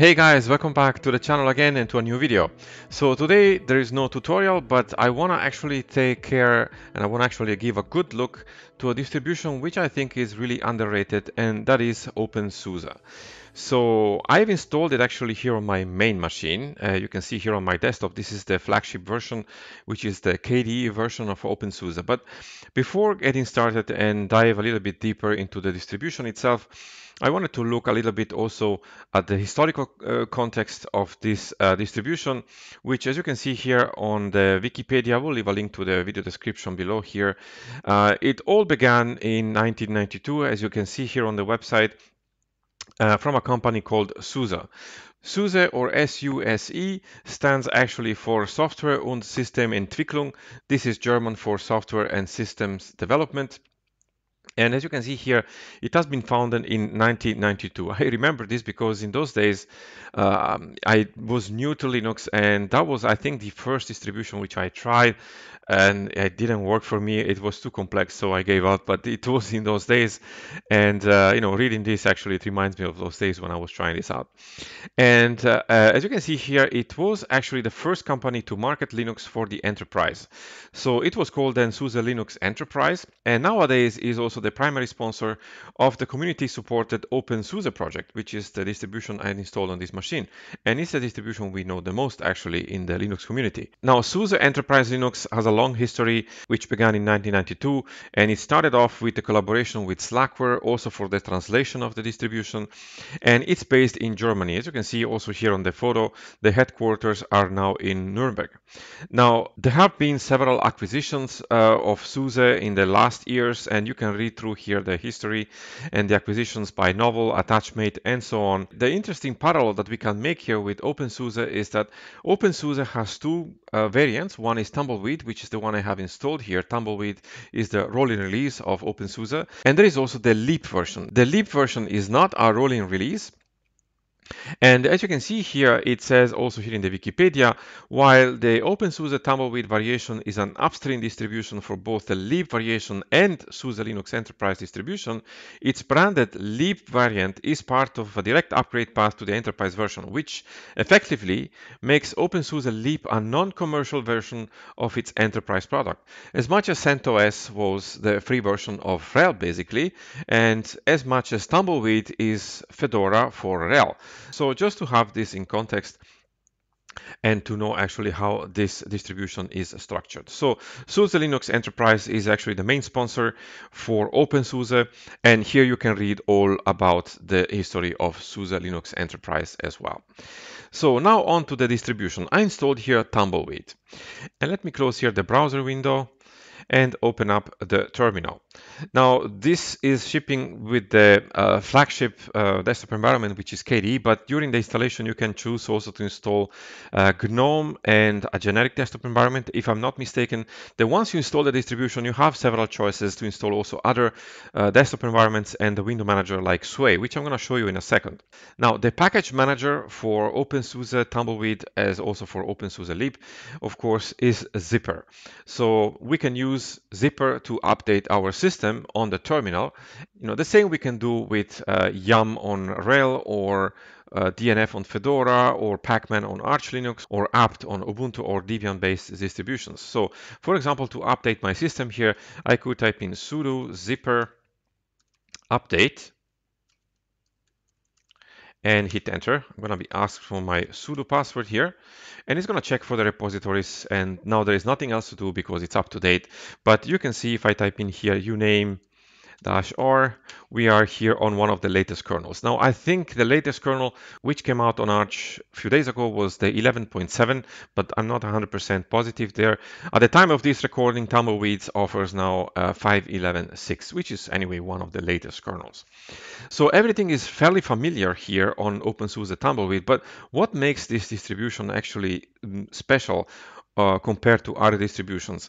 Hey guys, welcome back to the channel again and to a new video. So today there is no tutorial, but I want to actually take care and I want to actually give a good look to a distribution which I think is really underrated, and that is openSUSE. So I've installed it actually here on my main machine. You can see here on my desktop, this is the flagship version, which is the KDE version of openSUSE. But before getting started and dive a little bit deeper into the distribution itself, I wanted to look a little bit also at the historical context of this distribution, which, as you can see here on the Wikipedia, we'll leave a link to the video description below here. It all began in 1992, as you can see here on the website, from a company called SUSE. SUSE, or SUSE, stands actually for Software und Systementwicklung. This is German for Software and Systems Development. And as you can see here, it has been founded in 1992. I remember this because in those days, I was new to Linux, and that was, I think, the first distribution which I tried, and it didn't work for me. It was too complex, so I gave up, but it was in those days. And, you know, reading this actually, it reminds me of those days when I was trying this out. And as you can see here, it was actually the first company to market Linux for the enterprise. So it was called then SUSE Linux Enterprise, and nowadays is also the primary sponsor of the community-supported openSUSE project, which is the distribution I installed on this machine. And it's the distribution we know the most, actually, in the Linux community. Now, SUSE Enterprise Linux has a long history, which began in 1992, and it started off with the collaboration with Slackware, also for the translation of the distribution, and it's based in Germany. As you can see also here on the photo, the headquarters are now in Nuremberg. Now, there have been several acquisitions of SUSE in the last years, and you can read through here the history and the acquisitions by Novell, Attachmate, and so on. The interesting parallel that we can make here with openSUSE is that openSUSE has two variants. One is Tumbleweed, which is the one I have installed here. Tumbleweed is the rolling release of openSUSE, and there is also the Leap version. The Leap version is not a rolling release. And as you can see here, it says also here in the Wikipedia, while the openSUSE Tumbleweed variation is an upstream distribution for both the Leap variation and SUSE Linux Enterprise distribution, its branded Leap variant is part of a direct upgrade path to the Enterprise version, which effectively makes openSUSE Leap a non-commercial version of its Enterprise product. As much as CentOS was the free version of RHEL, basically, and as much as Tumbleweed is Fedora for RHEL. So just to have this in context and to know actually how this distribution is structured. So SUSE Linux Enterprise is actually the main sponsor for openSUSE, and here you can read all about the history of SUSE Linux Enterprise as well. So now on to the distribution. I installed here Tumbleweed. And let me close here the browser window and open up the terminal. Now, this is shipping with the flagship desktop environment, which is KDE, but during the installation, you can choose also to install GNOME and a generic desktop environment, if I'm not mistaken. Then once you install the distribution, you have several choices to install also other desktop environments and the window manager like Sway, which I'm gonna show you in a second. Now, the package manager for openSUSE Tumbleweed, as also for openSUSE Leap, of course, is Zypper. So we can use Zypper to update our system on the terminal. You know, the same we can do with yum on RHEL, or DNF on Fedora, or pacman on Arch Linux, or apt on Ubuntu or Debian-based distributions. So, for example, to update my system here, I could type in sudo Zypper update and hit enter. I'm going to be asked for my sudo password here, and it's going to check for the repositories. And now there is nothing else to do because it's up to date. But you can see if I type in here uname-r, we are here on one of the latest kernels. Now, I think the latest kernel which came out on Arch a few days ago was the 11.7, but I'm not 100% positive there. At the time of this recording, Tumbleweeds offers now 5.11.6, which is anyway one of the latest kernels. So everything is fairly familiar here on openSUSE Tumbleweed, but what makes this distribution actually special compared to other distributions?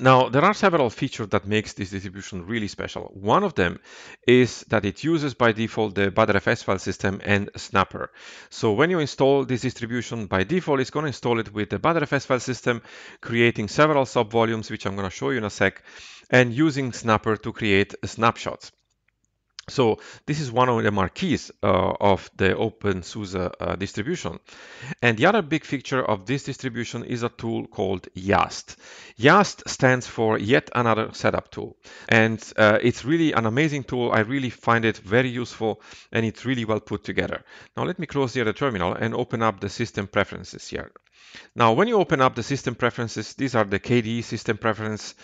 Now, there are several features that makes this distribution really special. One of them is that it uses by default the Btrfs file system and Snapper. So when you install this distribution, by default, it's going to install it with the Btrfs file system, creating several subvolumes, which I'm going to show you in a sec, and using Snapper to create snapshots. So this is one of the marquees of the openSUSE distribution. And the other big feature of this distribution is a tool called YaST. YaST stands for Yet Another Setup Tool. And it's really an amazing tool. I really find it very useful, and it's really well put together. Now let me close here the terminal and open up the system preferences here. Now, when you open up the system preferences, these are the KDE system preferences,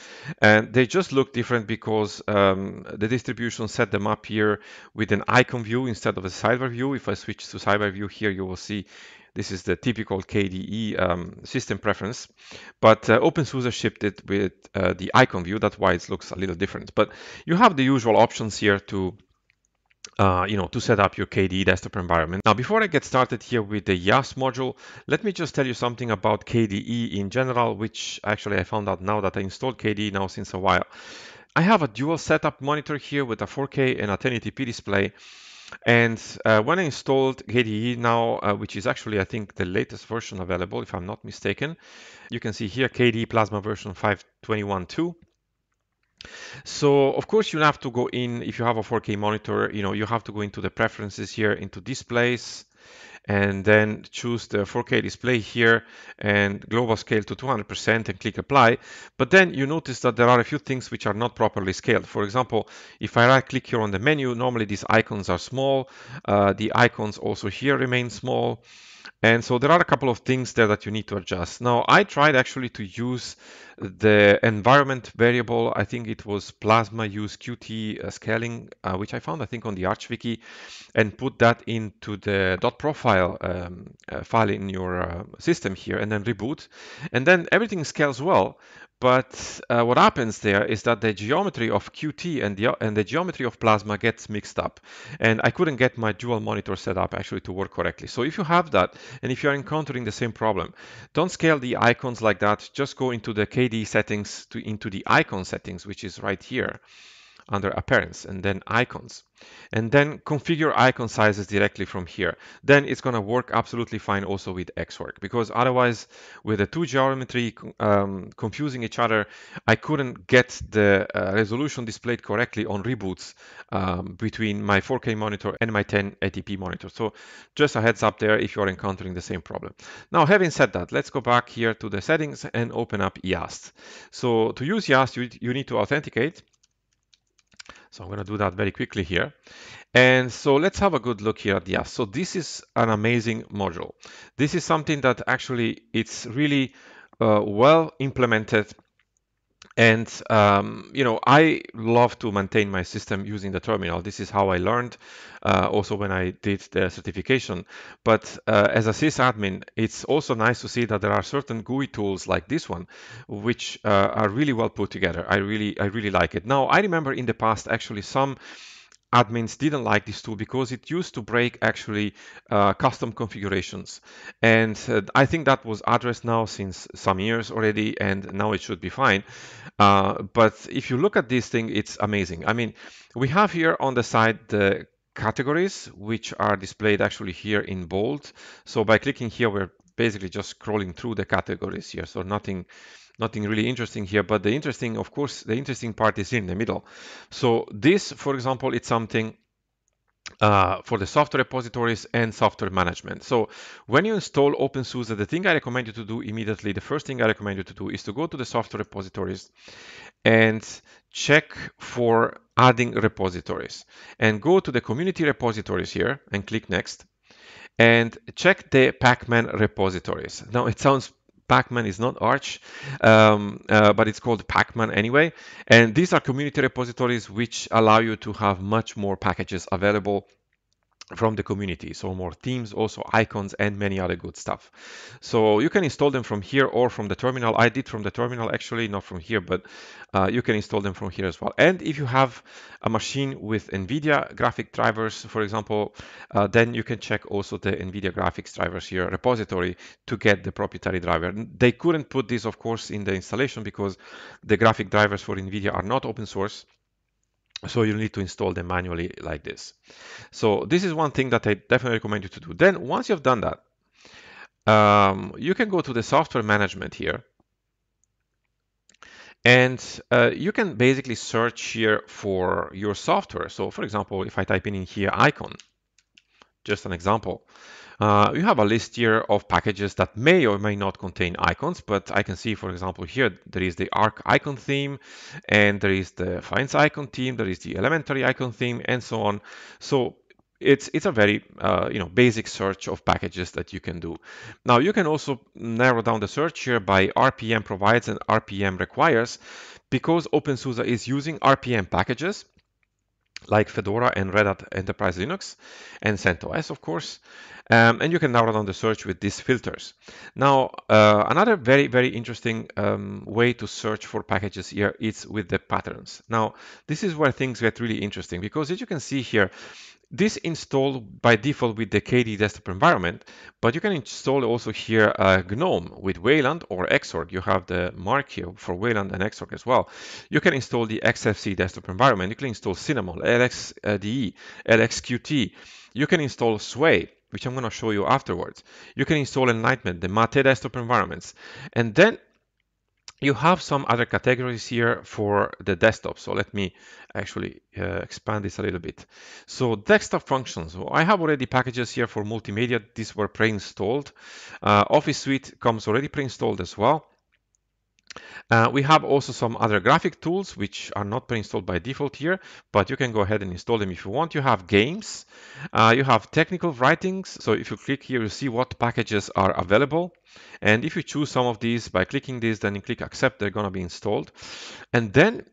and they just look different because the distribution set them up here with an icon view instead of a sidebar view. If I switch to sidebar view here, you will see this is the typical KDE system preference, but openSUSE shipped it with the icon view. That's why it looks a little different. But you have the usual options here to set up your KDE desktop environment. Now, before I get started here with the YaST module, let me just tell you something about KDE in general, which actually I found out now that I installed KDE now since a while. I have a dual setup monitor here with a 4K and a 1080p display. And when I installed KDE now, which is actually, I think, the latest version available, if I'm not mistaken, you can see here KDE Plasma version 5.21.2. So, of course, you'll have to go in, if you have a 4K monitor, you have to go into the preferences here, into displays, and then choose the 4K display here and global scale to 200% and click apply. But then you notice that there are a few things which are not properly scaled. For example, if I right click here on the menu, normally these icons are small. The icons also here remain small. And so there are a couple of things there that you need to adjust. Now, I tried actually to use the environment variable. I think it was Plasma use Qt scaling, which I found, I think, on the Arch wiki, and put that into the .profile file in your system here, and then reboot. And then everything scales well. But what happens there is that the geometry of Qt and the geometry of Plasma gets mixed up. And I couldn't get my dual monitor set up actually to work correctly. So if you have that, and if you're encountering the same problem, don't scale the icons like that. Just go into the KDE settings, into the icon settings, which is right here under appearance, and then icons, and then configure icon sizes directly from here. Then it's going to work absolutely fine also with Xorg, because otherwise with the two geometry confusing each other, I couldn't get the resolution displayed correctly on reboots between my 4K monitor and my 1080p monitor. So just a heads up there if you're encountering the same problem. Now, having said that, let's go back here to the settings and open up YaST. So to use YaST, you need to authenticate. So I'm going to do that very quickly here. And so let's have a good look here at YaST. So this is an amazing module. This is something that actually it's really well implemented. And, I love to maintain my system using the terminal. This is how I learned, also when I did the certification. But as a sysadmin, it's also nice to see that there are certain GUI tools like this one, which are really well put together. I really like it. Now, I remember in the past, actually, some admins didn't like this tool because it used to break actually custom configurations. And I think that was addressed now since some years already, and now it should be fine. But if you look at this thing, it's amazing. I mean, we have here on the side the categories, which are displayed actually here in bold. So by clicking here, we're basically just scrolling through the categories here. So nothing really interesting here, but the interesting part is in the middle. So this, for example, it's something for the software repositories and software management. So when you install openSUSE, the first thing I recommend you to do is to go to the software repositories and check for adding repositories, and go to the community repositories here and click next, and check the pacman repositories. Now, it sounds pacman is not Arch, but it's called pacman anyway. And these are community repositories which allow you to have much more packages available from the community. So more themes, also icons, and many other good stuff. So you can install them from here or from the terminal. I did from the terminal, actually, not from here, but you can install them from here as well. And if you have a machine with NVIDIA graphic drivers, for example, then you can check also the NVIDIA graphics drivers here repository to get the proprietary driver. They couldn't put this, of course, in the installation because the graphic drivers for NVIDIA are not open source. So you need to install them manually like this. So this is one thing that I definitely recommend you to do. Then once you've done that, you can go to the software management here And you can basically search here for your software. So for example, if I type in here icon, just an example, you have a list here of packages that may or may not contain icons, but I can see, for example, here, there is the Arc icon theme, and there is the Finds icon theme, there is the Elementary icon theme, and so on. So it's a very basic search of packages that you can do. Now, you can also narrow down the search here by RPM provides and RPM requires, because openSUSE is using RPM packages, like Fedora and Red Hat Enterprise Linux and CentOS, of course. And you can narrow down the search with these filters. Now, another very, very interesting way to search for packages here is with the patterns. Now, this is where things get really interesting, because as you can see here, this installed by default with the KDE desktop environment, but you can install also here GNOME with Wayland or Xorg. You have the mark here for Wayland and Xorg as well. You can install the XFC desktop environment. You can install Cinnamon, LXDE, LXQT. You can install Sway, which I'm going to show you afterwards. You can install Enlightenment, the Mate desktop environments. And then you have some other categories here for the desktop. So let me actually expand this a little bit. So desktop functions. Well, I have already packages here for multimedia. These were pre-installed. Office Suite comes already pre-installed as well. We have also some other graphic tools which are not pre-installed by default here, but you can go ahead and install them if you want. You have games, you have technical writings. So if you click here, you see what packages are available. And if you choose some of these by clicking this, then you click accept, they're going to be installed. And then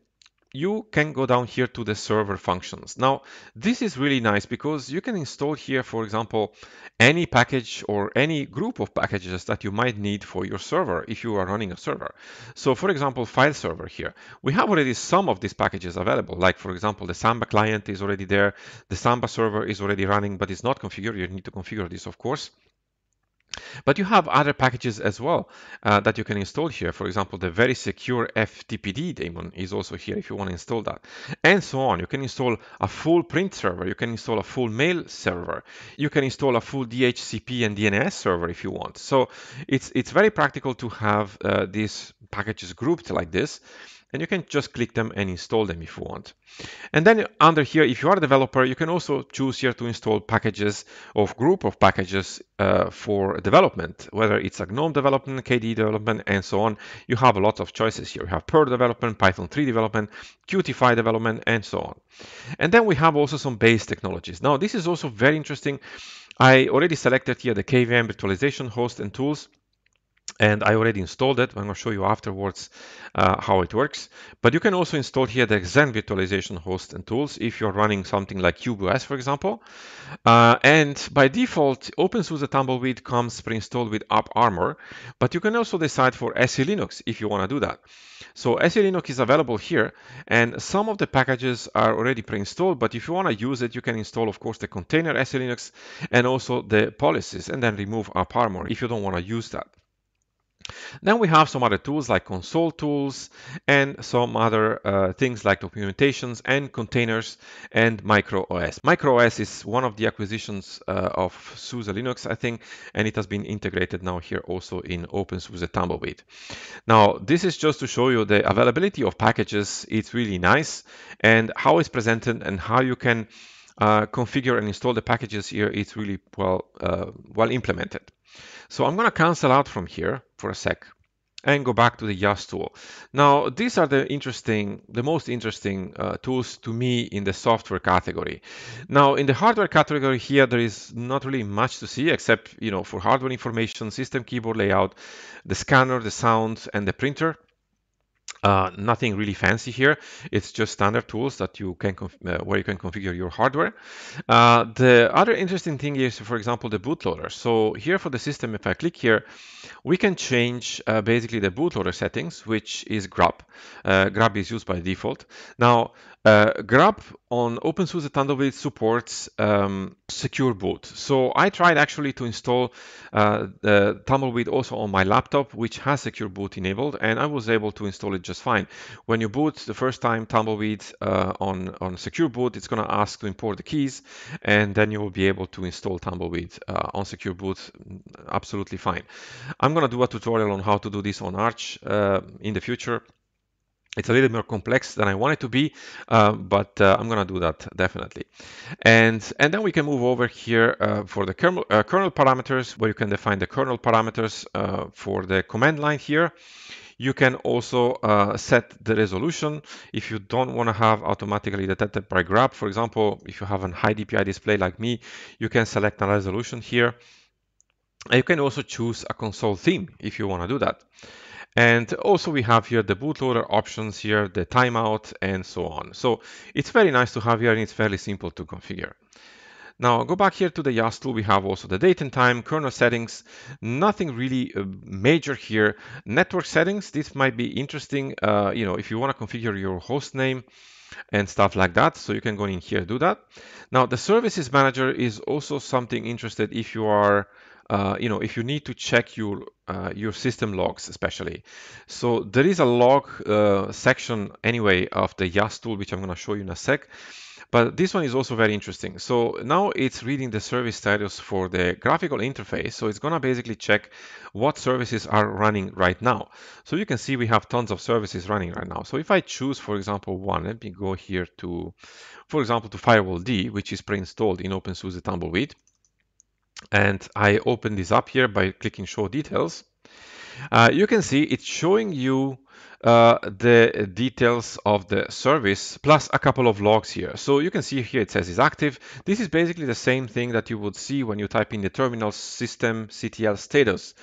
you can go down here to the server functions. Now, this is really nice because you can install here, for example, any package or any group of packages that you might need for your server if you are running a server. So for example, file server here, we have already some of these packages available. Like for example, the Samba client is already there. The Samba server is already running, but it's not configured. You need to configure this, of course. But you have other packages as well that you can install here. For example, the very secure FTPD daemon is also here if you want to install that, and so on. You can install a full print server. You can install a full mail server. You can install a full DHCP and DNS server if you want. So it's very practical to have these packages grouped like this. And you can just click them and install them if you want. And then under here, if you are a developer, you can also choose here to install packages or group of packages for development, whether it's a GNOME development, KDE development, and so on. You have a lot of choices here. You have Perl development, Python 3 development, Qtify development, and so on. And then we have also some base technologies. Now, this is also very interesting. I already selected here the KVM virtualization host and tools. And I already installed it. I'm going to show you afterwards how it works. But you can also install here the Xen virtualization host and tools if you're running something like CubeOS, for example. And by default, openSUSE Tumbleweed comes pre-installed with AppArmor. But you can also decide for SELinux if you want to do that. So SELinux is available here. And some of the packages are already pre-installed. But if you want to use it, you can install, of course, the container SELinux and also the policies, and then remove AppArmor if you don't want to use that. Then we have some other tools like console tools and some other things like documentations and containers and microOS. MicroOS is one of the acquisitions of SUSE Linux, I think, and it has been integrated now here also in openSUSE Tumbleweed. Now, this is just to show you the availability of packages. It's really nice, and how it's presented and how you can configure and install the packages here. It's really well implemented. So I'm going to cancel out from here for a sec and go back to the YaST tool. Now, these are the most interesting tools to me in the software category. Now, in the hardware category here, there is not really much to see except, you know, for hardware information, system keyboard layout, the scanner, the sound, and the printer. Nothing really fancy here. It's just standard tools that you can where you can configure your hardware. The other interesting thing is, for example, the bootloader. So here for the system, if I click here, we can change basically the bootloader settings, which is GRUB. GRUB is used by default. Now, GRUB on openSUSE Tumbleweed supports Secure Boot. So I tried actually to install the Tumbleweed also on my laptop, which has Secure Boot enabled, and I was able to install it just fine. When you boot the first time Tumbleweed on Secure Boot, it's going to ask to import the keys, and then you will be able to install Tumbleweed on Secure Boot absolutely fine. I'm going to do a tutorial on how to do this on Arch in the future. It's a little more complex than I want it to be, but I'm going to do that definitely. And then we can move over here for the kernel parameters, where you can define the kernel parameters for the command line here. You can also set the resolution if you don't want to have automatically detected by GRUB. For example, if you have a high DPI display like me, you can select a resolution here. And you can also choose a console theme if you want to do that. And also we have here the bootloader options here, the timeout, and so on. So it's very nice to have here, and it's fairly simple to configure. Now go back here to the YaST tool. We have also the date and time, kernel settings, nothing really major here. Network settings, this might be interesting, you know, if you want to configure your host name and stuff like that. So you can go in here, do that. Now the services manager is also something interesting if you are, you know, if you need to check your system logs, especially. So there is a log section anyway of the YaST tool, which I'm going to show you in a sec. But this one is also very interesting. So now it's reading the service status for the graphical interface. So it's going to basically check what services are running right now. So you can see we have tons of services running right now. So if I choose, for example, one, let me go here to, for example, to Firewall D, which is pre-installed in openSUSE Tumbleweed. And I open this up here by clicking Show Details. You can see it's showing you the details of the service plus a couple of logs here. So you can see here it says it's active. This is basically the same thing that you would see when you type in the terminal system CTL status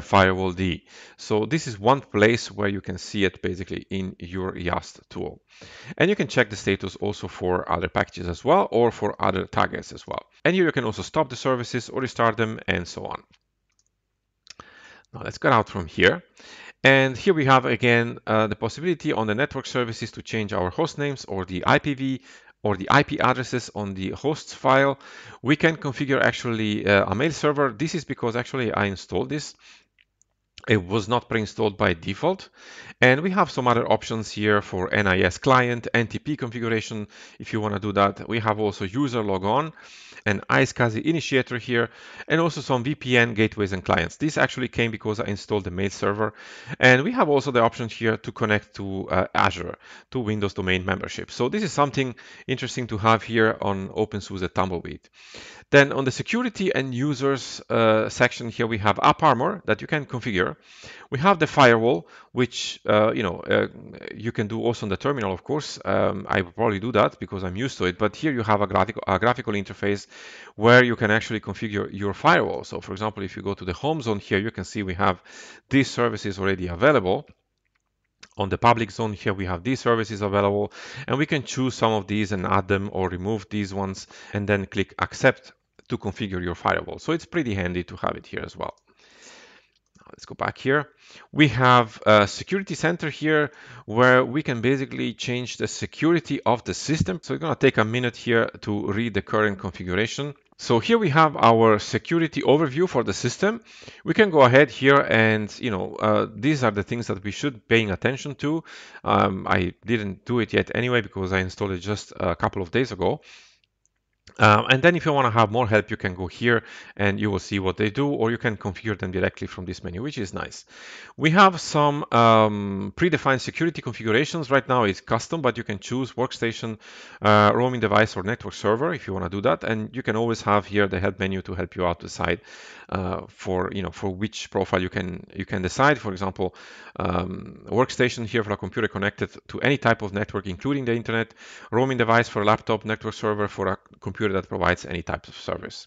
Firewall D. So this is one place where you can see it basically in your YaST tool. And you can check the status also for other packages as well, or for other targets as well. And here you can also stop the services or restart them and so on. Now let's get out from here. And here we have again the possibility on the network services to change our host names or the IPv or the IP addresses on the hosts file. We can configure actually a mail server. This is because actually I installed this. It was not pre-installed by default. And we have some other options here for NIS client, NTP configuration, if you want to do that. We have also user logon and iSCSI initiator here, and also some VPN gateways and clients. This actually came because I installed the mail server. And we have also the option here to connect to Azure, to Windows domain membership. So this is something interesting to have here on openSUSE Tumbleweed. Then on the security and users section here, we have AppArmor that you can configure. We have the firewall, which you know, you can do also on the terminal, of course. I will probably do that because I'm used to it. But here you have a graphical interface where you can actually configure your firewall. So, for example, if you go to the home zone here, you can see we have these services already available. On the public zone here, we have these services available, and we can choose some of these and add them or remove these ones, and then click accept to configure your firewall. So it's pretty handy to have it here as well. Let's go back here. We have a security center here where we can basically change the security of the system. So we're going to take a minute here to read the current configuration. So here we have our security overview for the system. We can go ahead here and, you know, these are the things that we should be paying attention to. I didn't do it yet anyway because I installed it just a couple of days ago. And then if you want to have more help, you can go here and you will see what they do, or you can configure them directly from this menu, which is nice. We have some predefined security configurations. Right now it's custom, but you can choose workstation, roaming device, or network server if you want to do that. And you can always have here the help menu to help you out decide for, you know, for which profile you can decide. For example, workstation here for a computer connected to any type of network, including the internet, roaming device for a laptop, network server for a computer that provides any types of service.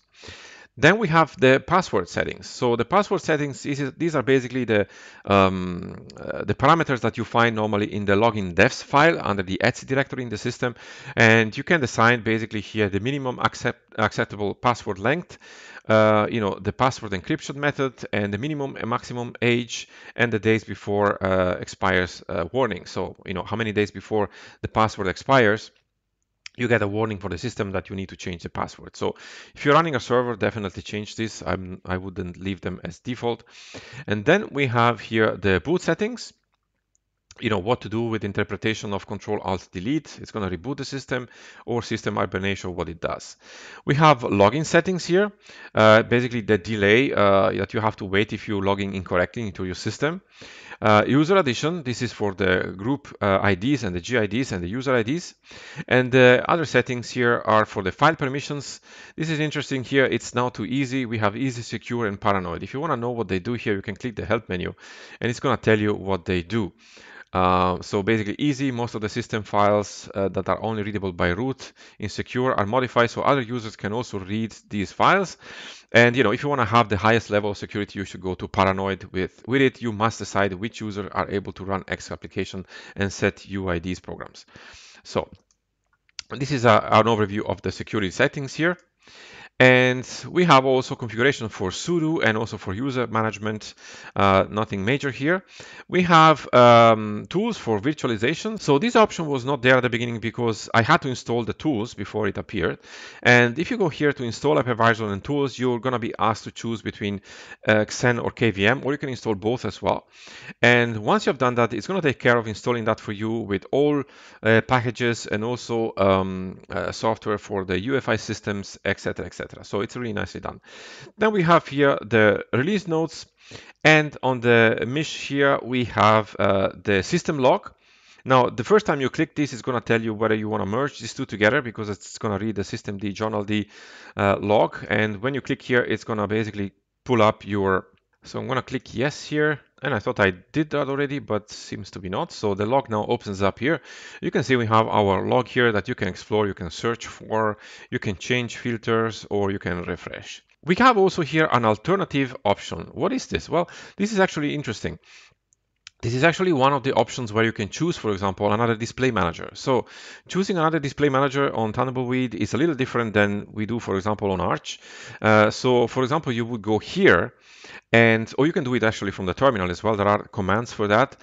Then we have the password settings. So the password settings, these are basically the parameters that you find normally in the login defs file under the etc directory in the system. And you can assign basically here the minimum acceptable password length, you know, the password encryption method, and the minimum and maximum age, and the days before expires warning. So, you know, how many days before the password expires, you get a warning for the system that you need to change the password. So if you're running a server, definitely change this. I wouldn't leave them as default. And then we have here the boot settings. you know what to do with interpretation of Control Alt Delete. It's going to reboot the system, or system hibernation, what it does. We have login settings here, basically the delay that you have to wait if you're logging incorrectly into your system. User addition, this is for the group IDs and the GIDs and the user IDs. And the other settings here are for the file permissions. This is interesting here, it's now too easy. We have easy, secure, and paranoid. If you want to know what they do here, you can click the help menu and it's going to tell you what they do. So basically easy, most of the system files that are only readable by root, insecure, are modified so other users can also read these files. And you know, if you want to have the highest level of security, you should go to paranoid. With it, you must decide which users are able to run X application and set UIDs programs. So this is an overview of the security settings here. And we have also configuration for sudo and also for user management, nothing major here. We have tools for virtualization. So this option was not there at the beginning because I had to install the tools before it appeared. And if you go here to install hypervisor and tools, you're going to be asked to choose between Xen or KVM, or you can install both as well. And once you've done that, it's going to take care of installing that for you with all packages and also software for the UEFI systems, etc., etc. So it's really nicely done. Then we have here the release notes, and on the mesh here we have the system log. Now, the first time you click this, it's going to tell you whether you want to merge these two together because it's going to read the systemd journalD log. And when you click here, it's going to basically pull up your... So I'm going to click yes here. And I thought I did that already, but seems to be not. So the log now opens up here. You can see we have our log here that you can explore, you can search for, you can change filters, or you can refresh. We have also here an alternative option. What is this? Well, this is actually interesting. This is actually one of the options where you can choose, for example, another display manager. So choosing another display manager on Tumbleweed is a little different than we do, for example, on Arch. So, for example, you would go here, and or you can do it actually from the terminal as well. There are commands for that.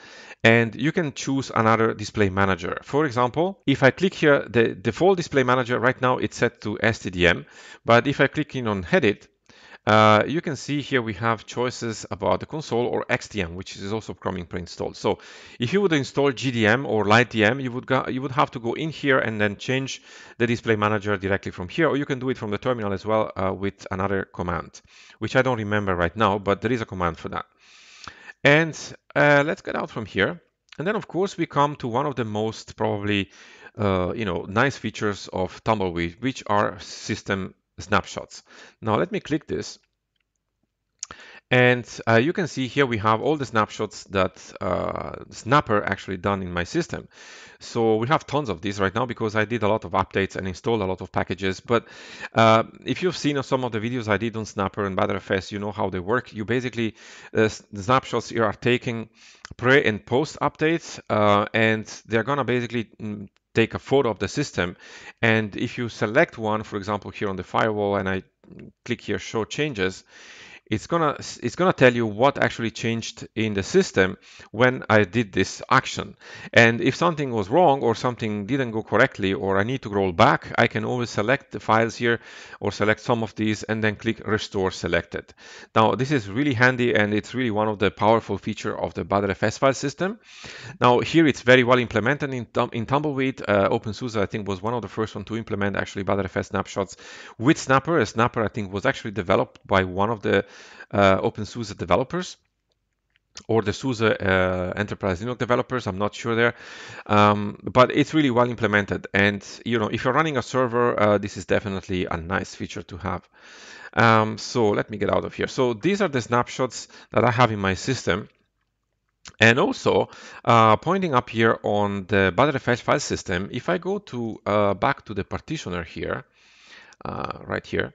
And you can choose another display manager. For example, if I click here, the default display manager right now, it's set to SDDM. But if I click in on Edit, you can see here we have choices about the console or XDM, which is also coming pre-installed. So if you would install GDM or LightDM, you would have to go in here and then change the display manager directly from here, or you can do it from the terminal as well with another command, which I don't remember right now, but there is a command for that. And let's get out from here. And then, of course, we come to one of the most probably, you know, nice features of Tumbleweed, which are system snapshots. Now let me click this, and you can see here we have all the snapshots that Snapper actually done in my system. So we have tons of these right now because I did a lot of updates and installed a lot of packages. But if you've seen some of the videos I did on Snapper and Btrfs, you know how they work. You basically, the snapshots here are taking pre and post updates, and they're going to basically take a photo of the system. And if you select one, for example, here on the firewall, and I click here, show changes, it's gonna tell you what actually changed in the system when I did this action. And if something was wrong or something didn't go correctly, or I need to roll back, I can always select the files here or select some of these and then click restore selected. Now this is really handy, and it's really one of the powerful features of the Btrfs file system. Now here it's very well implemented in Tumbleweed. OpenSUSE, I think, was one of the first one to implement actually Btrfs snapshots with Snapper. A Snapper, I think, was actually developed by one of the OpenSUSE developers, or the SUSE Enterprise Linux developers, I'm not sure there, but it's really well implemented. And you know, if you're running a server, this is definitely a nice feature to have. So let me get out of here. So these are the snapshots that I have in my system. And also, pointing up here on the Btrfs file system, if I go to back to the partitioner here, right here,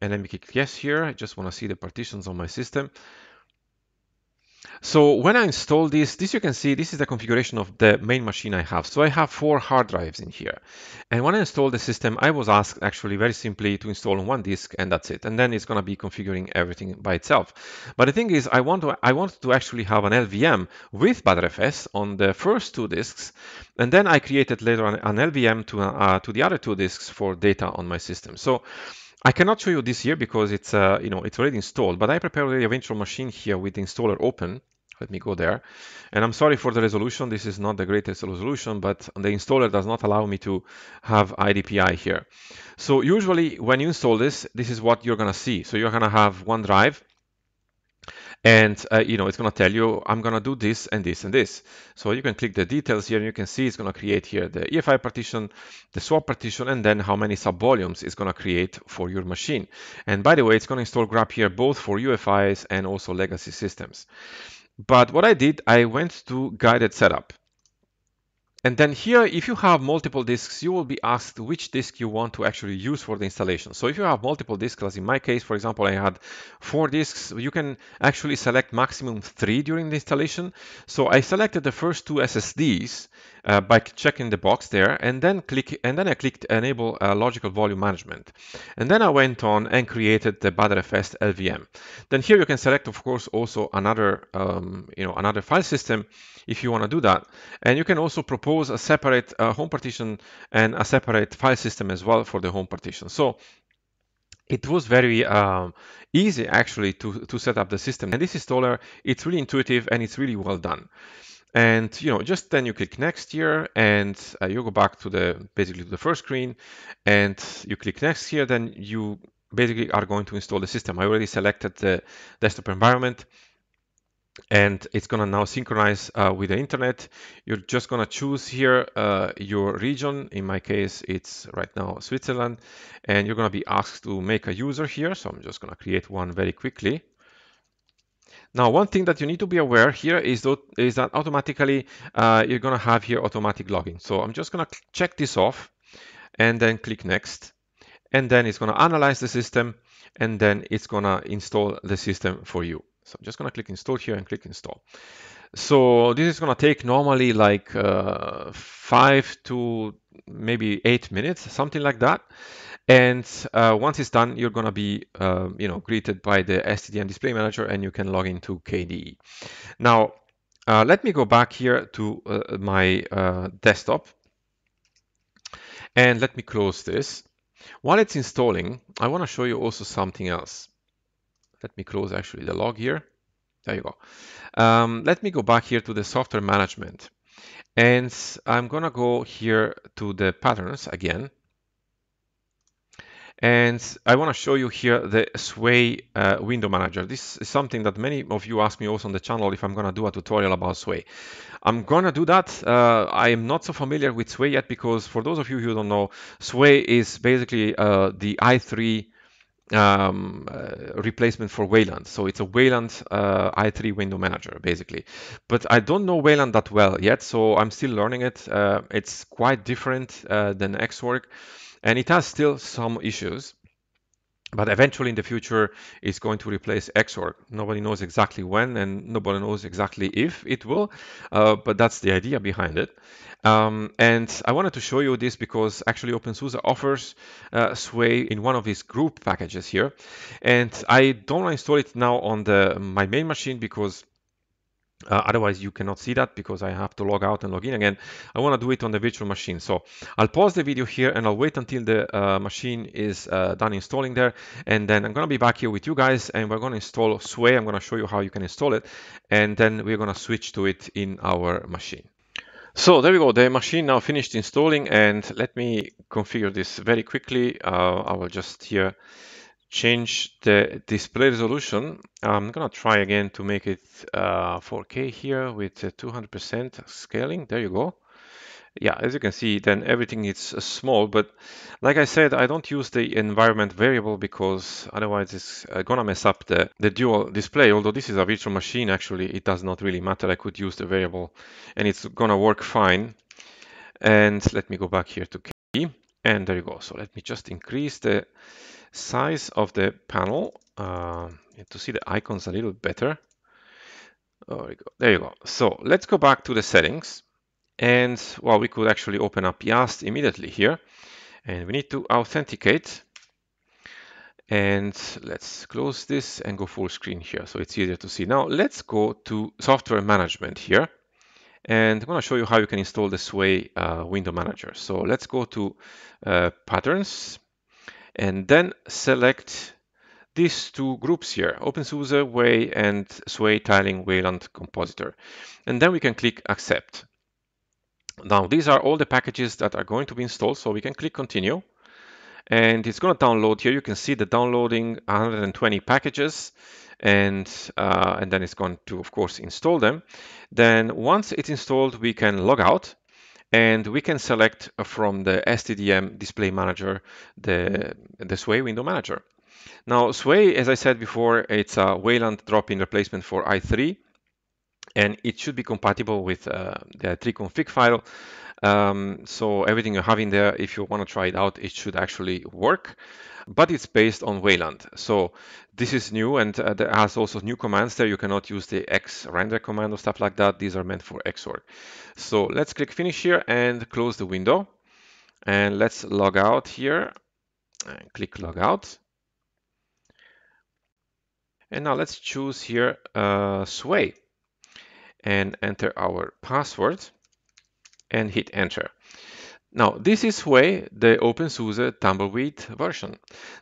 and let me click yes here. I just want to see the partitions on my system. So when I install this, you can see this is the configuration of the main machine I have. So I have 4 hard drives in here. And when I install the system, I was asked actually very simply to install on one disk, and that's it. And then it's going to be configuring everything by itself. But the thing is, I want to actually have an LVM with Btrfs on the first 2 disks. And then I created later on an LVM to the other 2 disks for data on my system. So I cannot show you this here because it's you know, it's already installed, but I prepared a virtual machine here with the installer open Let me go there. And I'm sorry for the resolution. This is not the greatest resolution, but the installer does not allow me to have IDPI here. So usually when you install this, this is what you're going to see. So you're going to have OneDrive. And, you know, it's going to tell you, I'm going to do this and this and this. So you can click the details here and you can see it's going to create here the EFI partition, the swap partition, and then how many subvolumes it's going to create for your machine. And by the way, it's going to install GRUB here, both for UEFIs and also legacy systems. But what I did, I went to guided setup. And then here, if you have multiple disks, you will be asked which disk you want to actually use for the installation. So if you have multiple disks, as in my case, for example, I had 4 disks, you can actually select maximum 3 during the installation. So I selected the first 2 SSDs by checking the box there, and then I clicked enable logical volume management. And then I went on and created the Btrfs LVM. Then here you can select, of course, also another, another file system if you want to do that. And you can also propose a separate home partition and a separate file system as well for the home partition. So it was very easy actually to set up the system. And this installer, it's really intuitive and it's really well done. And you know, just then you click next here, and you go back to basically to the first screen, and you click next here. Then you basically are going to install the system. I already selected the desktop environment. And it's going to now synchronize with the internet. You're just going to choose here your region. In my case, it's right now Switzerland. And you're going to be asked to make a user here. So I'm just going to create one very quickly. Now, one thing that you need to be aware here is that automatically you're going to have here automatic logging. So I'm just going to check this off and then click next. And then it's going to analyze the system, and then it's going to install the system for you. So I'm just going to click install here and click install. So this is going to take normally like 5 to maybe 8 minutes, something like that. And once it's done, you're going to be greeted by the SDDM display manager, and you can log into KDE. Now, let me go back here to my desktop, and let me close this. While it's installing, I want to show you also something else. Let me close actually the log here. There you go. Let me go back here to the software management. And I'm going to go here to the patterns again. And I want to show you here the Sway window manager. This is something that many of you ask me also on the channel if I'm going to do a tutorial about Sway. I'm going to do that. I am not so familiar with Sway yet, because for those of you who don't know, Sway is basically the i3 replacement for Wayland. So it's a Wayland i3 window manager basically, but I don't know Wayland that well yet, so I'm still learning it. It's quite different than Xorg, and it has still some issues, but eventually in the future it's going to replace Xorg. Nobody knows exactly when, and nobody knows exactly if it will, but that's the idea behind it. And I wanted to show you this because actually openSUSE offers Sway in one of these group packages here. And I don't install it now on my main machine because otherwise you cannot see that, because I have to log out and log in again. I want to do it on the virtual machine. So I'll pause the video here and I'll wait until the machine is done installing there. And then I'm going to be back here with you guys, and we're going to install Sway. I'm going to show you how you can install it. And then we're going to switch to it in our machine. So there we go, the machine now finished installing, and let me configure this very quickly. I will just here change the display resolution. I'm gonna try again to make it 4K here with 200% scaling. There you go. Yeah, as you can see, then everything is small, but like I said, I don't use the environment variable because otherwise it's gonna mess up the dual display. Although this is a virtual machine, actually, it does not really matter. I could use the variable and it's gonna work fine. And let me go back here to KDE, and there you go. So let me just increase the size of the panel to see the icons a little better. There you go. There you go. So let's go back to the settings. And well, we could actually open up YaST immediately here, and we need to authenticate. And let's close this and go full screen here, so it's easier to see. Now let's go to software management here, and I'm going to show you how you can install the Sway window manager. So let's go to patterns, and then select these two groups here, openSUSE Way and Sway tiling Wayland compositor. And then we can click accept. Now, these are all the packages that are going to be installed. So we can click continue and it's going to download here. You can see the downloading 120 packages and then it's going to, of course, install them. Then once it's installed, we can log out and we can select from the SDDM display manager, the Sway window manager. Now, Sway, as I said before, it's a Wayland drop-in replacement for i3. And it should be compatible with the i3 config file. So everything you have in there, if you want to try it out, it should actually work. But it's based on Wayland. So this is new, and there are also new commands there. You cannot use the X render command or stuff like that. These are meant for Xorg. So let's click finish here and close the window. And let's log out here and click log out. And now let's choose here Sway and enter our password and hit enter. Now, this is Sway, the openSUSE tumbleweed version.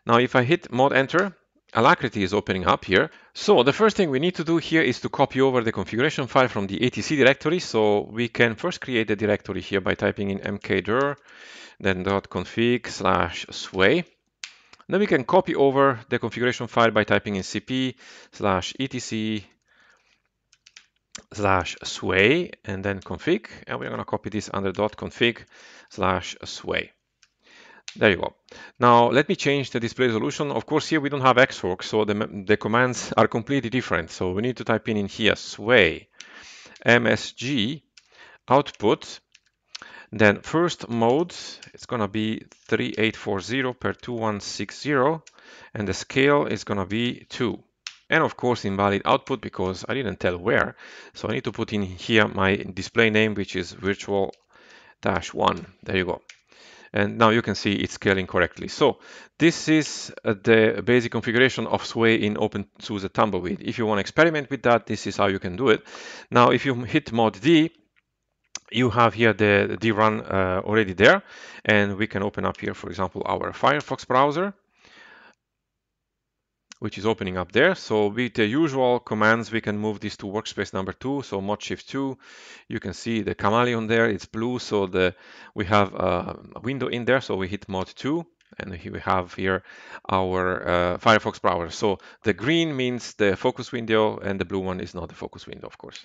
Now, if I hit mod enter, Alacritty is opening up here. So the first thing we need to do here is to copy over the configuration file from the etc directory. So we can first create the directory here by typing in mkdir, then .config/sway. Then we can copy over the configuration file by typing in cp/etc/sway and then config, and we're going to copy this under .config/sway. There you go. Now let me change the display resolution. Of course, here we don't have Xorg, so the commands are completely different. So we need to type in here Sway msg output, then first mode, it's going to be 3840 per 2160, and the scale is going to be 2. And of course, invalid output because I didn't tell where. So I need to put in here my display name, which is virtual-1. There you go. And now you can see it's scaling correctly. So this is the basic configuration of Sway in openSUSE tumbleweed. If you want to experiment with that, this is how you can do it. Now, if you hit mod D, you have here the D run already there. And we can open up here, for example, our Firefox browser, which is opening up there. So with the usual commands, we can move this to workspace number 2. So mod shift 2, you can see the chameleon there, it's blue. So we have a window in there. So we hit mod 2 and here we have here our Firefox browser. So the green means the focus window and the blue one is not the focus window, of course.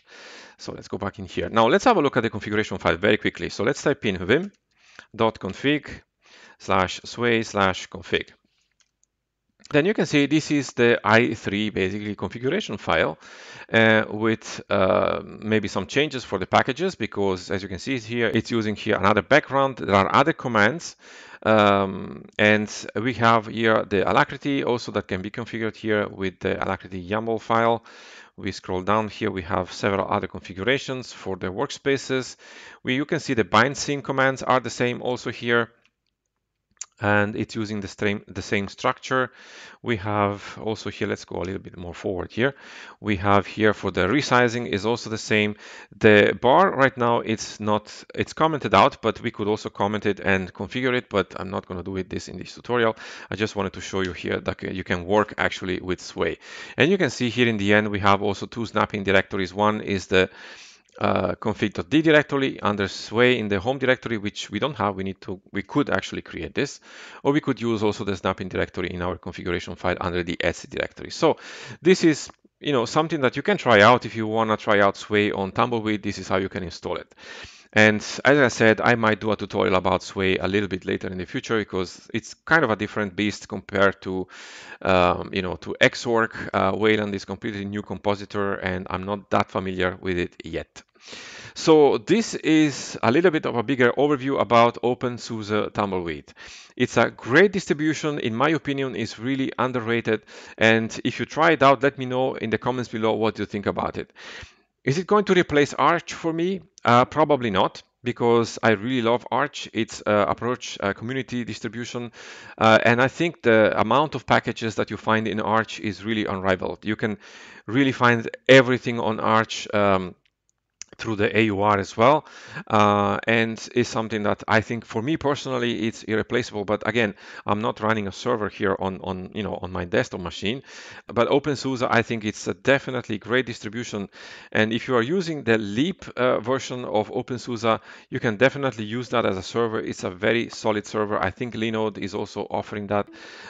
So let's go back in here. Now let's have a look at the configuration file very quickly. So let's type in vim.config/sway/config. Then you can see this is the i3 basically configuration file with maybe some changes for the packages, because as you can see here, it's using here another background. There are other commands and we have here the Alacritty also that can be configured here with the Alacritty YAML file. We scroll down here, we have several other configurations for the workspaces. You can see the bind sync commands are the same also here. And it's using the same structure. We have also here, let's go a little bit more forward here. We have here for the resizing is also the same. The bar right now, it's commented out, but we could also comment it and configure it, but I'm not gonna do it this in this tutorial. I just wanted to show you here that you can work actually with Sway. And you can see here in the end, we have also two snapping directories. One is the config.d directory under Sway in the home directory, which we don't have. We could actually create this, or we could use also the snapping directory in our configuration file under the etc directory. So this is, you know, something that you can try out. If you want to try out Sway on tumbleweed, this is how you can install it. And as I said, I might do a tutorial about Sway a little bit later in the future, because it's kind of a different beast compared to, you know, to Xorg. Wayland is completely new compositor and I'm not that familiar with it yet. So this is a little bit of a bigger overview about openSUSE tumbleweed. It's a great distribution, in my opinion, is really underrated. And if you try it out, let me know in the comments below what you think about it. Is it going to replace Arch for me? Probably not, because I really love Arch. It's approach community distribution. And I think the amount of packages that you find in Arch is really unrivaled. You can really find everything on Arch through the AUR as well, and is something that I think for me personally it's irreplaceable. But again, I'm not running a server here on my desktop machine. But openSUSE, I think it's a definitely great distribution, and if you are using the Leap version of openSUSE, you can definitely use that as a server. It's a very solid server. I think Linode is also offering that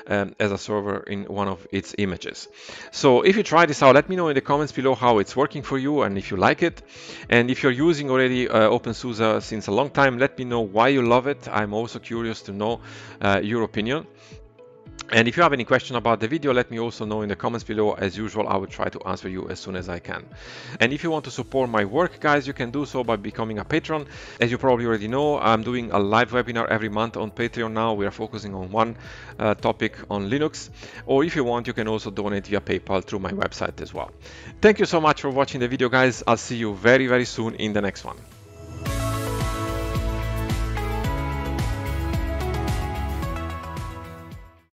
as a server in one of its images. So if you try this out, let me know in the comments below how it's working for you and if you like it. And if you're using already openSUSE since a long time, let me know why you love it. I'm also curious to know your opinion. And if you have any question about the video, let me also know in the comments below. As usual, I will try to answer you as soon as I can. And if you want to support my work, guys, you can do so by becoming a patron. As you probably already know, I'm doing a live webinar every month on Patreon now. We are focusing on one topic on Linux. Or if you want, you can also donate via PayPal through my website as well. Thank you so much for watching the video, guys. I'll see you very, very soon in the next one.